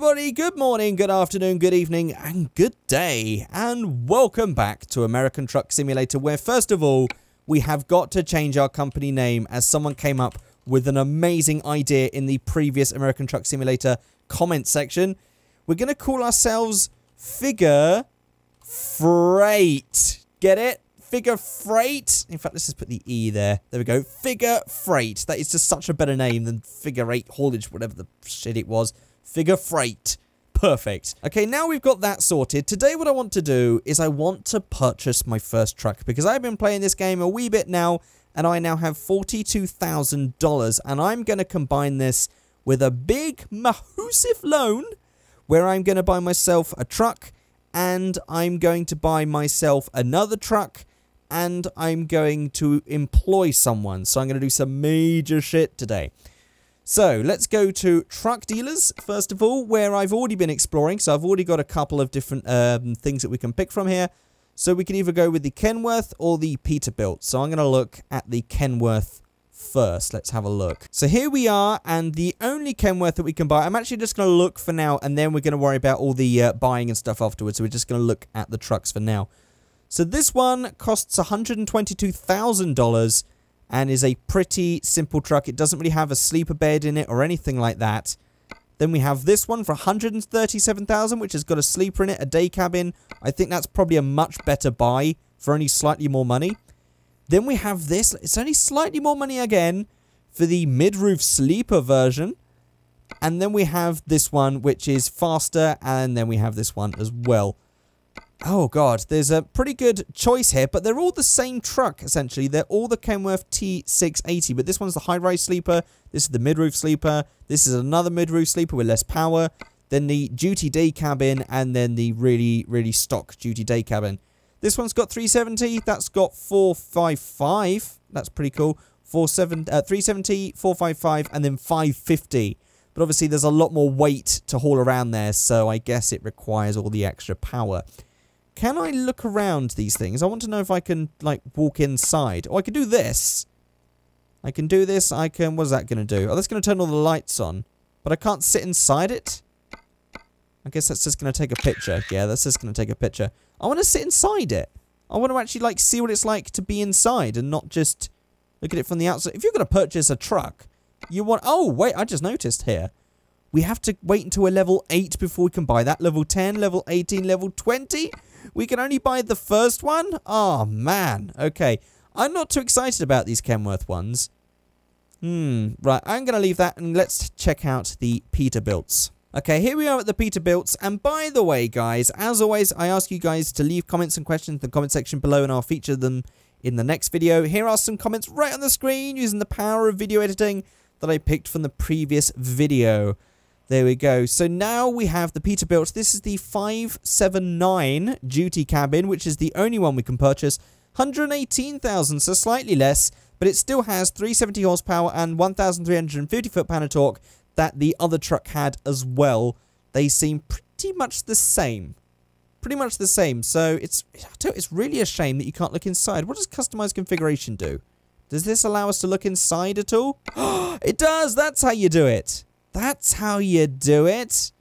everybody, good morning, good afternoon, good evening and good day, and welcome back to American Truck Simulator, where first of all we have got to change our company name, as someone came up with an amazing idea in the previous American Truck Simulator comment section. We're going to call ourselves Figure Freight. Get it? Figure Freight. In fact, let's just put the E there. There we go. Figure Freight. That is just such a better name than Figure 8 Haulage, whatever the shit it was. Figure Freight. Perfect. Okay, now we've got that sorted. Today what I want to do is I want to purchase my first truck, because I've been playing this game a wee bit now and I now have $42,000, and I'm going to combine this with a big mahoosive loan where I'm going to buy myself a truck, and I'm going to buy myself another truck, and I'm going to employ someone. So I'm going to do some major shit today. So let's go to truck dealers, first of all, where I've already been exploring. So I've already got a couple of different things that we can pick from here. So we can either go with the Kenworth or the Peterbilt. So I'm going to look at the Kenworth first. Let's have a look. So here we are, and the only Kenworth that we can buy, I'm actually just going to look for now, and then we're going to worry about all the buying and stuff afterwards. So we're just going to look at the trucks for now. So this one costs $122,000 and is a pretty simple truck. It doesn't really have a sleeper bed in it or anything like that. Then we have this one for $137,000, which has got a sleeper in it, a day cabin. I think that's probably a much better buy for only slightly more money. Then we have this. It's only slightly more money again for the mid-roof sleeper version. And then we have this one, which is faster. And then we have this one as well. Oh, God. There's a pretty good choice here. But they're all the same truck, essentially. They're all the Kenworth T680. But this one's the high-rise sleeper. This is the mid-roof sleeper. This is another mid-roof sleeper with less power. Then the duty day cabin. And then the really, really stock duty day cabin. This one's got 370, that's got 455, that's pretty cool, 370, 455, and then 550. But obviously there's a lot more weight to haul around there, so I guess it requires all the extra power. Can I look around these things? I want to know if I can, like, walk inside. Oh, I can do this. I can do this, I can... What is that going to do? Oh, that's going to turn all the lights on. But I can't sit inside it? I guess that's just going to take a picture. Yeah, that's just going to take a picture. I want to sit inside it. I want to actually, like, see what it's like to be inside and not just look at it from the outside. If you're going to purchase a truck, you want... Oh, wait, I just noticed here. We have to wait until a level 8 before we can buy that. Level 10, level 18, level 20. We can only buy the first one? Oh, man. Okay. I'm not too excited about these Kenworth ones. Right, I'm going to leave that and let's check out the Peterbilts. Okay, here we are at the Peterbilts, and by the way, guys, as always, I ask you guys to leave comments and questions in the comment section below, and I'll feature them in the next video. Here are some comments right on the screen using the power of video editing that I picked from the previous video. There we go. So now we have the Peterbilt. This is the 579 duty cabin, which is the only one we can purchase. 118,000, so slightly less, but it still has 370 horsepower and 1,350 foot-pound of torque that the other truck had as well. They seem pretty much the same. Pretty much the same. So it's really a shame that you can't look inside. What does customized configuration do? Does this allow us to look inside at all? It does! That's how you do it. That's how you do it.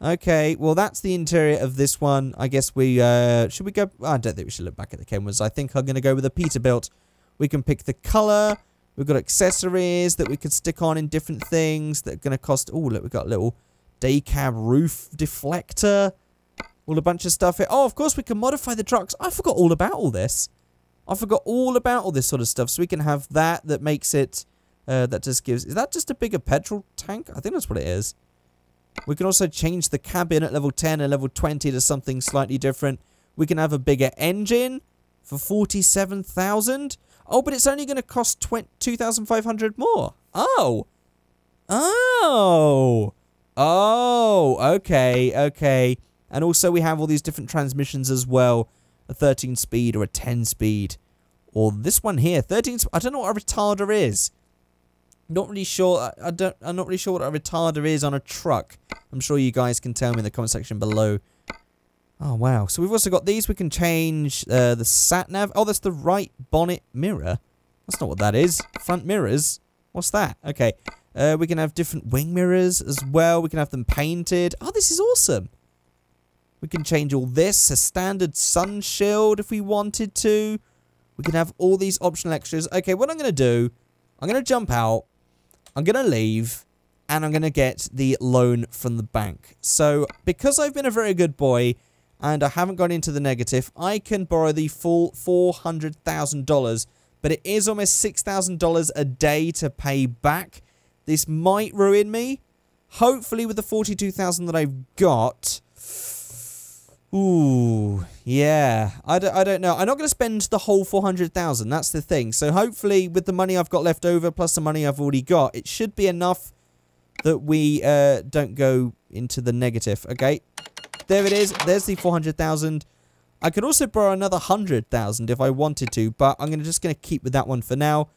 Okay, well, that's the interior of this one. I guess we, should we go? I don't think we should look back at the Kenworths. I think I'm going to go with a Peterbilt. We can pick the color. We've got accessories that we could stick on in different things that are going to cost... Oh, look, we've got a little day cab roof deflector. All a bunch of stuff here. Oh, of course, we can modify the trucks. I forgot all about all this. I forgot all about all this sort of stuff. So we can have that makes it... that just gives... Is that just a bigger petrol tank? I think that's what it is. We can also change the cabin at level 10 and level 20 to something slightly different. We can have a bigger engine for $47,000. Oh, but it's only going to cost $2,500 more. Oh, okay. And also we have all these different transmissions as well. A 13-speed or a 10-speed. Or this one here, 13... I don't know what a retarder is. Not really sure. I'm not really sure what a retarder is on a truck. I'm sure you guys can tell me in the comment section below. Oh, wow. So we've also got these. We can change the sat-nav. Oh, that's the right bonnet mirror. That's not what that is. Front mirrors. What's that? Okay. We can have different wing mirrors as well. We can have them painted. Oh, this is awesome. We can change all this. A standard sun shield if we wanted to. We can have all these optional extras. Okay, what I'm going to do, I'm going to jump out. I'm going to leave. And I'm going to get the loan from the bank. So, because I've been a very good boy and I haven't gone into the negative, I can borrow the full $400,000. But it is almost $6,000 a day to pay back. This might ruin me. Hopefully, with the $42,000 that I've got... Ooh, yeah. I don't know. I'm not going to spend the whole $400,000. That's the thing. So, hopefully, with the money I've got left over, plus the money I've already got, it should be enough that we don't go into the negative. Okay. There it is. There's the $400,000. I could also borrow another $100,000 if I wanted to, but I'm just going to keep with that one for now.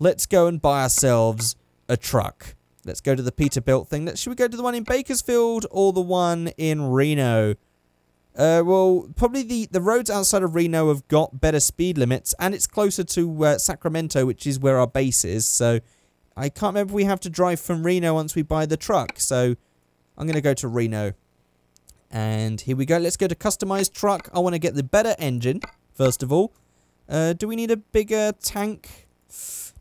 Let's go and buy ourselves a truck. Let's go to the Peterbilt thing. Should we go to the one in Bakersfield or the one in Reno? Well, probably the roads outside of Reno have got better speed limits, and it's closer to Sacramento, which is where our base is, so I can't remember if we have to drive from Reno once we buy the truck, so I'm going to go to Reno. And here we go. Let's go to customized truck. I want to get the better engine, first of all. Do we need a bigger tank?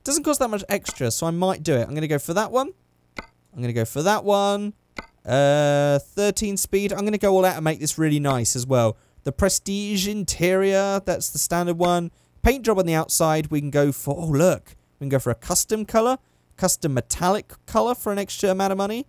Doesn't cost that much extra, so I might do it. I'm going to go for that one. I'm going to go for that one. 13 speed. I'm going to go all out and make this really nice as well. The Prestige interior, that's the standard one. Paint job on the outside. We can go for, oh, look. We can go for a custom color. Custom metallic color for an extra amount of money.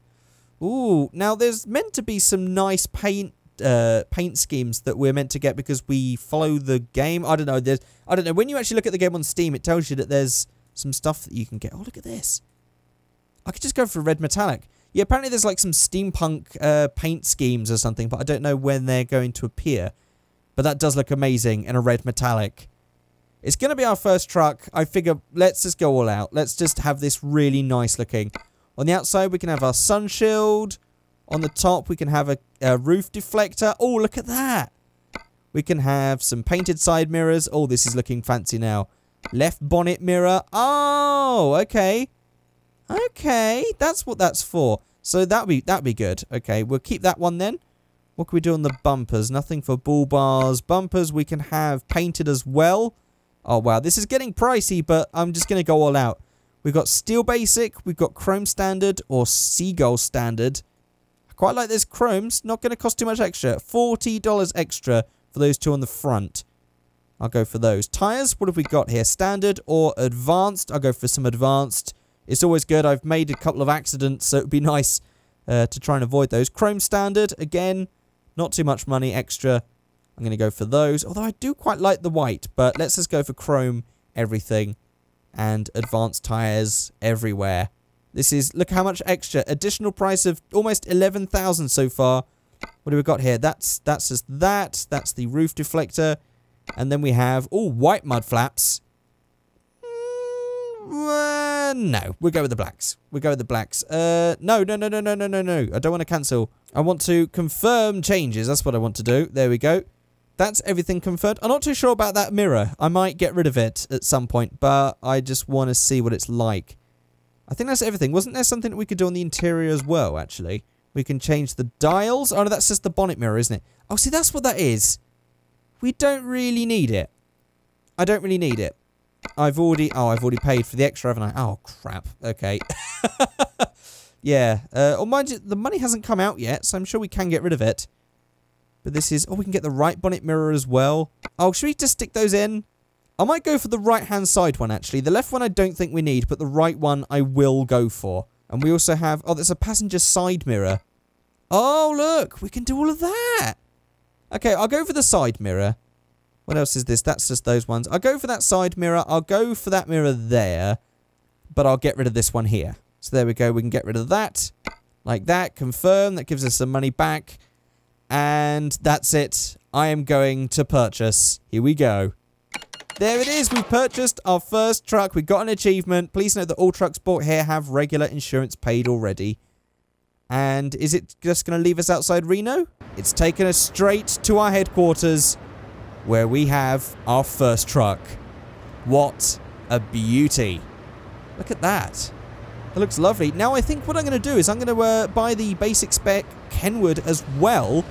Ooh, now there's meant to be some nice paint schemes that we're meant to get because we follow the game. I don't know, when you actually look at the game on Steam, it tells you that there's some stuff that you can get. Oh, look at this. I could just go for red metallic. Yeah, apparently there's like some steampunk paint schemes or something, but I don't know when they're going to appear. But that does look amazing in a red metallic. It's going to be our first truck. I figure let's just go all out. Let's just have this really nice looking. On the outside, we can have our sun shield. On the top, we can have a roof deflector. Oh, look at that. We can have some painted side mirrors. Oh, this is looking fancy now. Left bonnet mirror. Oh, okay. Okay, that's what that's for. So that'd be good. Okay, we'll keep that one then. What can we do on the bumpers? Nothing for bull bars. Bumpers we can have painted as well. Oh, wow, this is getting pricey, but I'm just going to go all out. We've got steel basic, we've got chrome standard or seagull standard. I quite like this chrome's, not going to cost too much extra. $40 extra for those two on the front. I'll go for those. Tires, what have we got here? Standard or advanced? I'll go for some advanced. It's always good. I've made a couple of accidents, so it would be nice to try and avoid those. Chrome standard, again, not too much money extra. I'm going to go for those, although I do quite like the white, but let's just go for chrome everything. And advanced tires everywhere. This is, look how much extra. Additional price of almost $11,000 so far. What do we got here? That's just that. That's the roof deflector. And then we have, oh, white mud flaps. No, we'll go with the blacks. We'll go with the blacks. No. I don't want to cancel. I want to confirm changes. That's what I want to do. There we go. That's everything confirmed. I'm not too sure about that mirror. I might get rid of it at some point, but I just want to see what it's like. I think that's everything. Wasn't there something that we could do on the interior as well, actually? We can change the dials. Oh, no, that's just the bonnet mirror, isn't it? Oh, see, that's what that is. We don't really need it. I don't really need it. I've already paid for the extra, haven't I? Oh, crap. Okay. Yeah. Oh, mind you, the money hasn't come out yet, so I'm sure we can get rid of it. But this is... Oh, we can get the right bonnet mirror as well. Oh, should we just stick those in? I might go for the right-hand side one, actually. The left one I don't think we need, but the right one I will go for. And we also have... Oh, there's a passenger side mirror. Oh, look! We can do all of that! Okay, I'll go for the side mirror. What else is this? That's just those ones. I'll go for that side mirror. I'll go for that mirror there. But I'll get rid of this one here. So there we go. We can get rid of that. Like that. Confirm. That gives us some money back. And that's it. I am going to purchase. Here we go. There it is. We've purchased our first truck. We got an achievement. Please note that all trucks bought here have regular insurance paid already. And is it just going to leave us outside Reno? It's taken us straight to our headquarters where we have our first truck. What a beauty. Look at that. It looks lovely. Now I think what I'm going to do is I'm going to buy the basic spec Kenworth as well,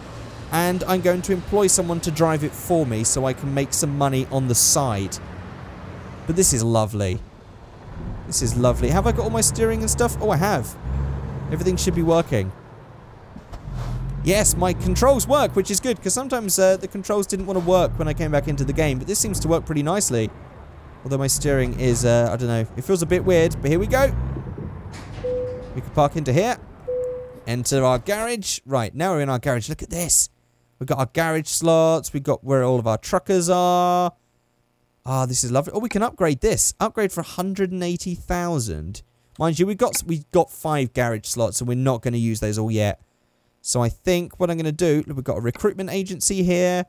and I'm going to employ someone to drive it for me so I can make some money on the side. But this is lovely. This is lovely. Have I got all my steering and stuff? Oh, I have. Everything should be working. Yes, my controls work, which is good, because sometimes the controls didn't want to work when I came back into the game, but this seems to work pretty nicely. Although my steering is, I don't know, it feels a bit weird, but here we go. We can park into here. Enter our garage. Right, now we're in our garage. Look at this. We've got our garage slots. We've got where all of our truckers are. Ah, this is lovely. Oh, we can upgrade this. Upgrade for 180,000. Mind you, we've got 5 garage slots, and we're not going to use those all yet. So I think what I'm going to do, look, we've got a recruitment agency here.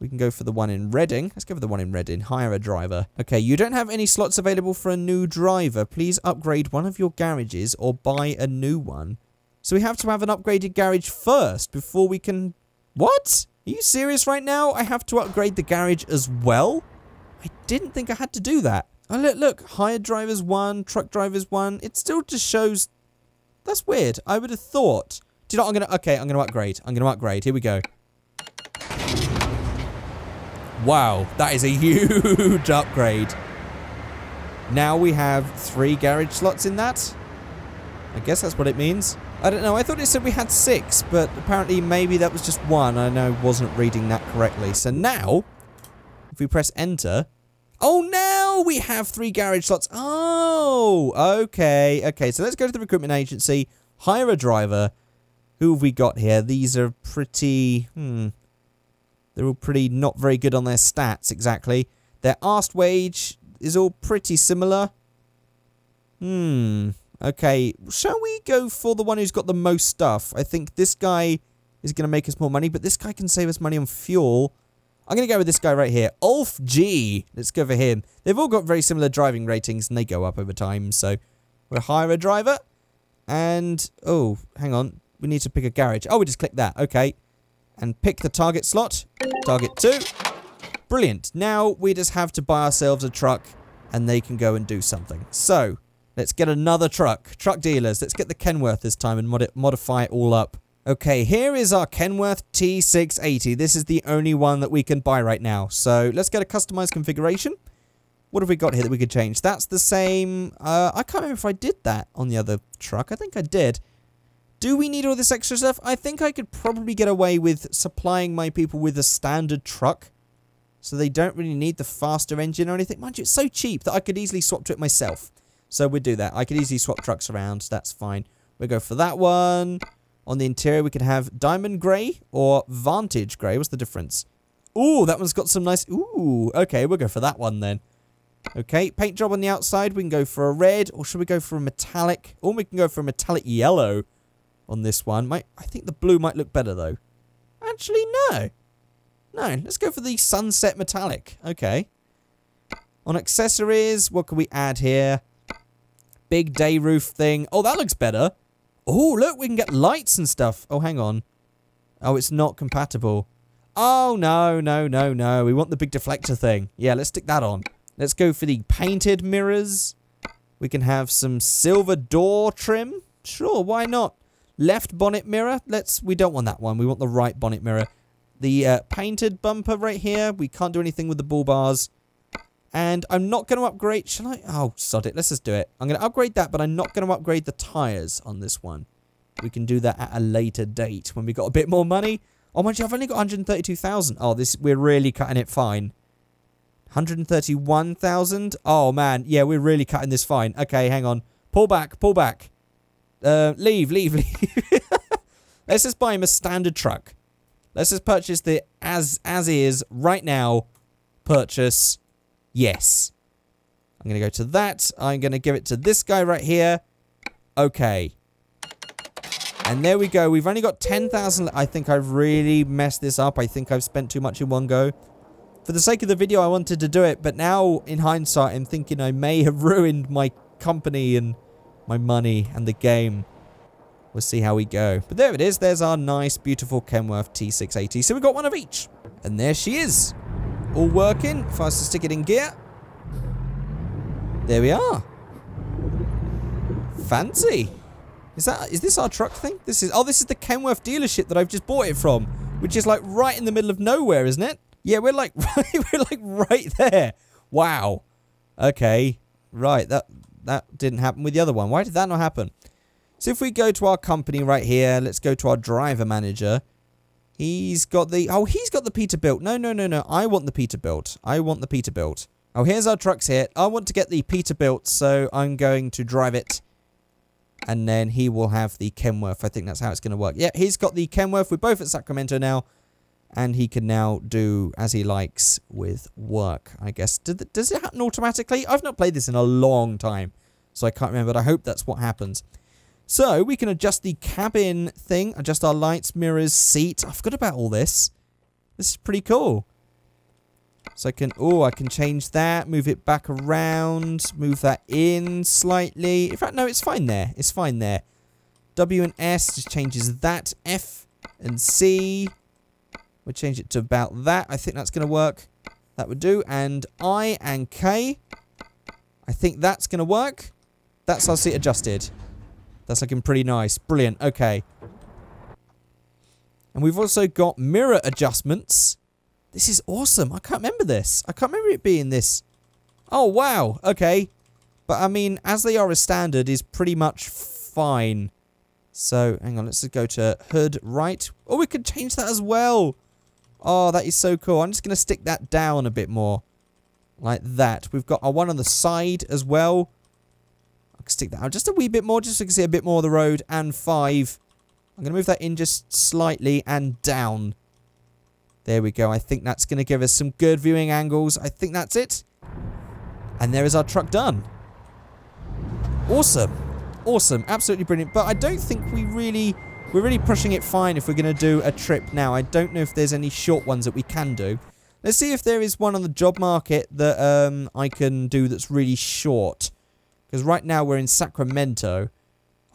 We can go for the one in Reading. Let's go for the one in Reading. Hire a driver. Okay, you don't have any slots available for a new driver. Please upgrade one of your garages or buy a new one. So we have to have an upgraded garage first before we can... What? Are you serious right now? I have to upgrade the garage as well? I didn't think I had to do that. Oh, look, hire drivers 1, truck drivers 1. It still just shows... That's weird. I would have thought... Do you know what I'm going to... Okay, I'm going to upgrade. I'm going to upgrade. Here we go. Wow, that is a huge upgrade. Now we have 3 garage slots in that. I guess that's what it means. I don't know. I thought it said we had 6, but apparently maybe that was just 1. I know I wasn't reading that correctly. So now, if we press enter... Oh, now we have 3 garage slots. Oh, okay. Okay, so let's go to the recruitment agency, hire a driver. Who have we got here? These are pretty... They're all pretty not very good on their stats, exactly. Their asked wage is all pretty similar. Okay, shall we go for the one who's got the most stuff? I think this guy is going to make us more money, but this guy can save us money on fuel. I'm going to go with this guy right here, Ulf G. Let's go for him. They've all got very similar driving ratings, and they go up over time, so we'll hire a driver. And, oh, hang on. We need to pick a garage. Oh, we just click that. Okay. And pick the target slot. Target 2. Brilliant. Now we just have to buy ourselves a truck and they can go and do something. So let's get another truck. Truck dealers. Let's get the Kenworth this time and modify it all up. Okay, here is our Kenworth T680. This is the only one that we can buy right now. So let's get a customized configuration. What have we got here that we could change? That's the same. I can't remember if I did that on the other truck. I think I did. Do we need all this extra stuff? I think I could probably get away with supplying my people with a standard truck. So they don't really need the faster engine or anything. Mind you, it's so cheap that I could easily swap to it myself. So we'll do that. I could easily swap trucks around. That's fine. We'll go for that one. On the interior, we could have Diamond Grey or Vantage Grey. What's the difference? Ooh, that one's got some nice... Ooh, okay, we'll go for that one then. Okay, paint job on the outside. We can go for a red, or should we go for a metallic? Or we can go for a metallic yellow. On this one, I think the blue might look better though. Actually, no. No, let's go for the sunset metallic. Okay. On accessories, what can we add here? Big day roof thing. Oh, that looks better. Oh, look, we can get lights and stuff. Oh, hang on. Oh, it's not compatible. Oh, no, no, no, no. We want the big deflector thing. Yeah, let's stick that on. Let's go for the painted mirrors. We can have some silver door trim. Sure, why not? Left bonnet mirror, we don't want that one. We want the right bonnet mirror. The painted bumper right here, we can't do anything with the bull bars. And I'm not going to upgrade, shall I? Oh, sod it, let's just do it. I'm going to upgrade that, but I'm not going to upgrade the tyres on this one. We can do that at a later date when we got a bit more money. Oh, my God, I've only got 132,000. Oh, we're really cutting it fine. 131,000? Oh, man, yeah, we're really cutting this fine. Okay, hang on. Pull back, pull back. Leave. Let's just buy him a standard truck. Let's just purchase the as is right now. Purchase. Yes. I'm going to go to that. I'm going to give it to this guy right here. Okay. And there we go. We've only got 10,000. I think I've really messed this up. I think I've spent too much in one go. For the sake of the video, I wanted to do it. But now, in hindsight, I'm thinking I may have ruined my company and... my money and the game. We'll see how we go. But there it is. There's our nice, beautiful Kenworth T680. So we've got one of each. And there she is. All working. If I was to stick it in gear. There we are. Fancy. Is this our truck thing? This is, oh, this is the Kenworth dealership that I've just bought it from, which is like right in the middle of nowhere, isn't it? Yeah, we're like right there. Wow. Okay. Right, that didn't happen with the other one. Why did that not happen? So if we go to our company right here, let's go to our driver manager. He's got the, oh, he's got the Peterbilt. No, no, no, no. I want the Peterbilt. I want the Peterbilt. Oh, here's our trucks here. I want to get the Peterbilt, so I'm going to drive it. And then he will have the Kenworth. I think that's how it's going to work. Yeah, he's got the Kenworth. We're both at Sacramento now. And he can now do as he likes with work, I guess. Does it happen automatically? I've not played this in a long time, so I can't remember, but I hope that's what happens. So we can adjust the cabin thing, adjust our lights, mirrors, seat. I forgot about all this. This is pretty cool. So I can, oh, I can change that, move it back around, move that in slightly. In fact, no, it's fine there. It's fine there. W and S just changes that. F and C. We'll change it to about that. I think that's going to work. That would do. And I and K. I think that's going to work. That's our seat adjusted. That's looking pretty nice. Brilliant. Okay. And we've also got mirror adjustments. This is awesome. I can't remember this. I can't remember it being this. Oh, wow. Okay. But, I mean, as they are as standard, is pretty much fine. So, hang on. Let's just go to hood right. Oh, we could change that as well. Oh, that is so cool. I'm just going to stick that down a bit more. Like that. We've got our one on the side as well. Stick that out just a wee bit more, just so you can see a bit more of the road. And 5. I'm going to move that in just slightly and down. There we go. I think that's going to give us some good viewing angles. I think that's it. And there is our truck done. Awesome. Awesome. Absolutely brilliant. But I don't think we're really pushing it fine if we're going to do a trip now. I don't know if there's any short ones that we can do. Let's see if there is one on the job market that I can do that's really short. Because right now we're in Sacramento.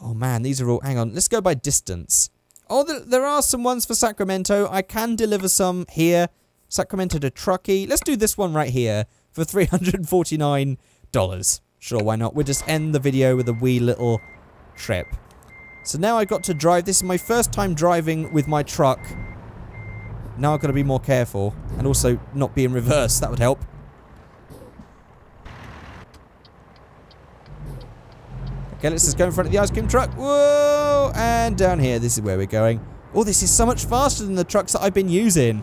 Oh man, these are all... Hang on, let's go by distance. Oh, there are some ones for Sacramento. I can deliver some here. Sacramento to Truckee. Let's do this one right here for $349. Sure, why not? We'll just end the video with a wee little trip. So now I've got to drive. This is my first time driving with my truck. Now I've got to be more careful. And also not be in reverse. That would help. Okay, let's just go in front of the ice cream truck. Whoa! And down here, this is where we're going. Oh, this is so much faster than the trucks that I've been using.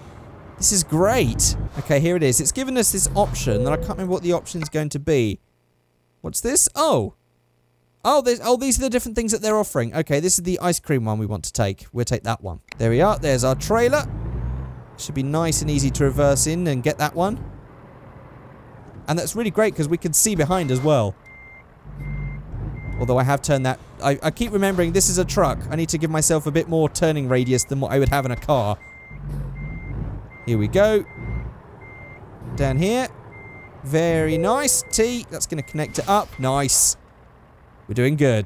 This is great. Okay, here it is. It's given us this option that I can't remember what the option's going to be. What's this? Oh. Oh, these are the different things that they're offering. Okay, this is the ice cream one we want to take. We'll take that one. There we are. There's our trailer. Should be nice and easy to reverse in and get that one. And that's really great because we can see behind as well. Although I have turned that... I keep remembering this is a truck. I need to give myself a bit more turning radius than what I would have in a car. Here we go. Down here. Very nice. T. That's going to connect it up. Nice. We're doing good.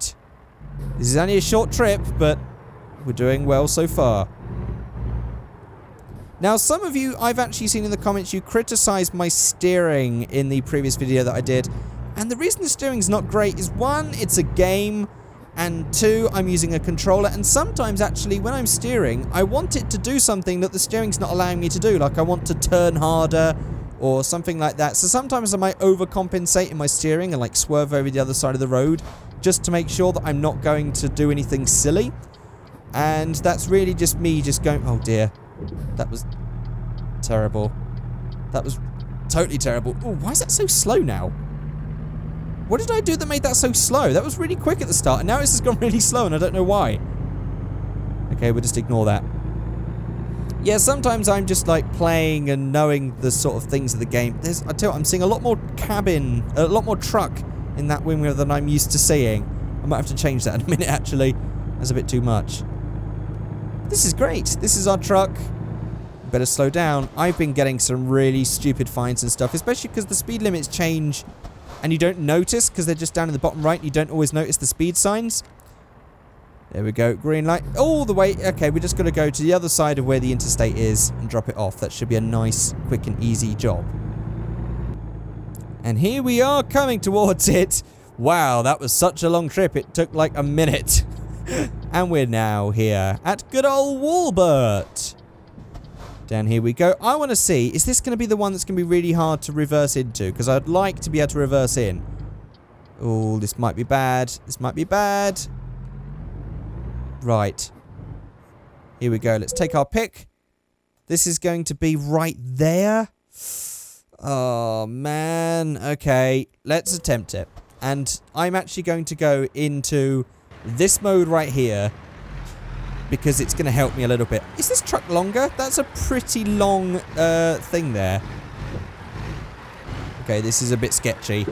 This is only a short trip, but we're doing well so far. Now, some of you, I've actually seen in the comments, you criticised my steering in the previous video that I did. And the reason the steering's not great is, 1, it's a game, and 2, I'm using a controller, and sometimes, actually, when I'm steering, I want it to do something that the steering's not allowing me to do, like I want to turn harder, or something like that. So sometimes I might overcompensate in my steering and, like, swerve over the other side of the road, just to make sure that I'm not going to do anything silly. And that's really just me just going, oh dear, that was terrible. That was totally terrible. Oh, why is that so slow now? What did I do that made that so slow? That was really quick at the start, and now it's just gone really slow, and I don't know why. Okay, we'll just ignore that. Yeah, sometimes I'm just, like, playing and knowing the sort of things of the game. I tell you, I'm seeing a lot more cabin, a lot more truck in that windmill than I'm used to seeing. I might have to change that in a minute, actually. That's a bit too much. This is great. This is our truck. Better slow down. I've been getting some really stupid fines and stuff, especially because the speed limits change... And you don't notice, because they're just down in the bottom right. You don't always notice the speed signs. There we go. Green light. All the way. Okay, we're just going to go to the other side of where the interstate is and drop it off. That should be a nice, quick and easy job. And here we are coming towards it. Wow, that was such a long trip. It took like a minute. And we're now here at good old Walbert. Down here we go. I want to see, is this going to be the one that's going to be really hard to reverse into? Because I'd like to be able to reverse in. Oh, this might be bad. This might be bad. Right. Here we go. Let's take our pick. This is going to be right there. Oh, man. Okay, let's attempt it. And I'm actually going to go into this mode right here because it's going to help me a little bit. Is this truck longer? That's a pretty long thing there. Okay, this is a bit sketchy.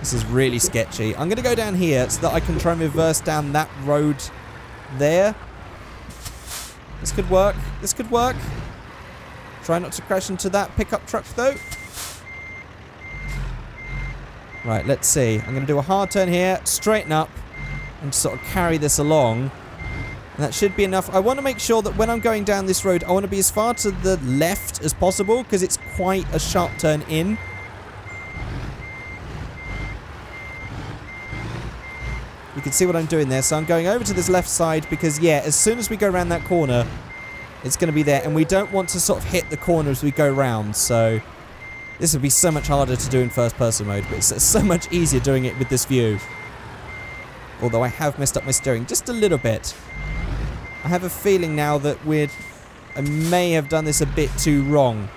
This is really sketchy. I'm going to go down here so that I can try and reverse down that road there. This could work. This could work. Try not to crash into that pickup truck, though. Right, let's see. I'm going to do a hard turn here, straighten up, and sort of carry this along. And that should be enough. I want to make sure that when I'm going down this road, I want to be as far to the left as possible, because it's quite a sharp turn in. You can see what I'm doing there. So I'm going over to this left side, because, yeah, as soon as we go around that corner, it's going to be there, and we don't want to sort of hit the corner as we go round, so this would be so much harder to do in first-person mode, but it's so much easier doing it with this view. Although I have messed up my steering just a little bit. I have a feeling now that I may have done this a bit too wrong.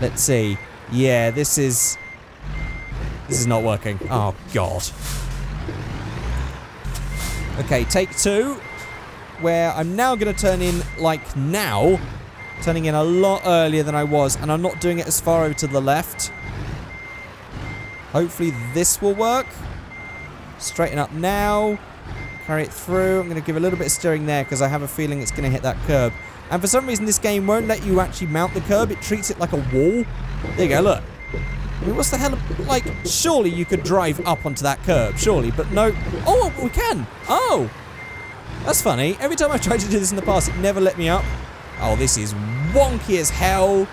Let's see. Yeah, this is not working. Oh, God. Okay, take two. Where I'm now going to turn in, like now, turning in a lot earlier than I was, and I'm not doing it as far over to the left. Hopefully this will work. Straighten up now, carry it through. I'm going to give a little bit of steering there because I have a feeling it's going to hit that curb. And for some reason this game won't let you actually mount the curb, it treats it like a wall. There you go, look. I mean, what's the hell, like, surely you could drive up onto that curb, surely, but no. Oh, we can. Oh! That's funny. Every time I've tried to do this in the past, it never let me up. Oh, this is wonky as hell.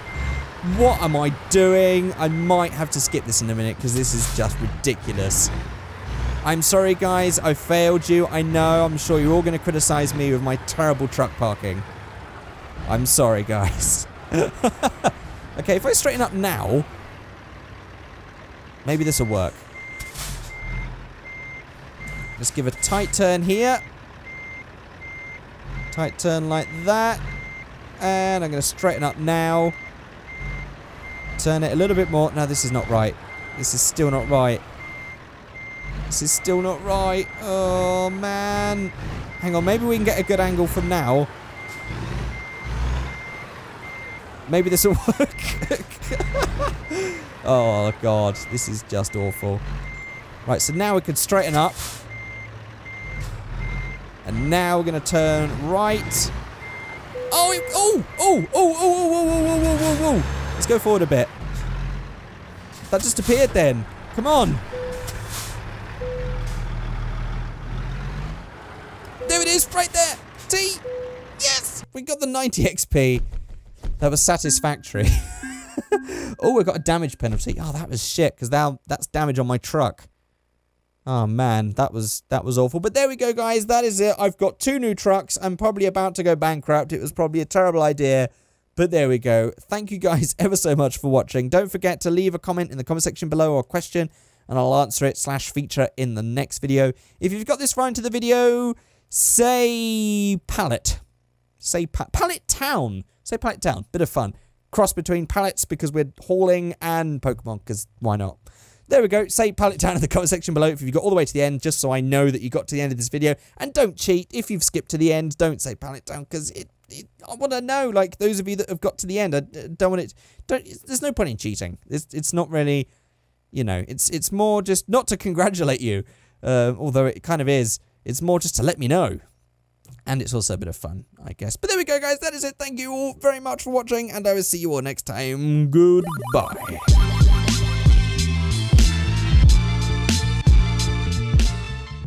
What am I doing? I might have to skip this in a minute because this is just ridiculous. I'm sorry, guys. I failed you. I know. I'm sure you're all going to criticize me with my terrible truck parking. I'm sorry, guys. Okay, if I straighten up now, maybe this will work. Let's give a tight turn here. Tight turn like that, and I'm going to straighten up now, turn it a little bit more. No, this is not right. This is still not right. This is still not right. Oh, man. Hang on, maybe we can get a good angle from now. Maybe this will work. Oh, God, this is just awful. Right, so now we can straighten up. And now we're going to turn right. Oh, let's go forward a bit. That just appeared then. Come on. There it is, right there. T. Yes, we got the 90 XP. That was satisfactory. Oh, we got a damage penalty. Oh, that was shit, because now that's damage on my truck. Oh, man, that was awful. But there we go, guys. That is it. I've got two new trucks. I'm probably about to go bankrupt. It was probably a terrible idea. But there we go. Thank you guys ever so much for watching. Don't forget to leave a comment in the comment section below or a question, and I'll answer it / feature in the next video. If you've got this far into the video, say pallet. Say pallet town. Say pallet town. Bit of fun. Cross between pallets because we're hauling and Pokemon because why not? There we go. Say pallet down in the comment section below if you got all the way to the end, just so I know that you got to the end of this video. And don't cheat. If you've skipped to the end, don't say pallet down, because I want to know, like, those of you that have got to the end, I don't want it. There's no point in cheating. It's not really, you know, it's more just not to congratulate you, although it kind of is. It's more just to let me know. And it's also a bit of fun, I guess. But there we go, guys. That is it. Thank you all very much for watching, and I will see you all next time. Goodbye.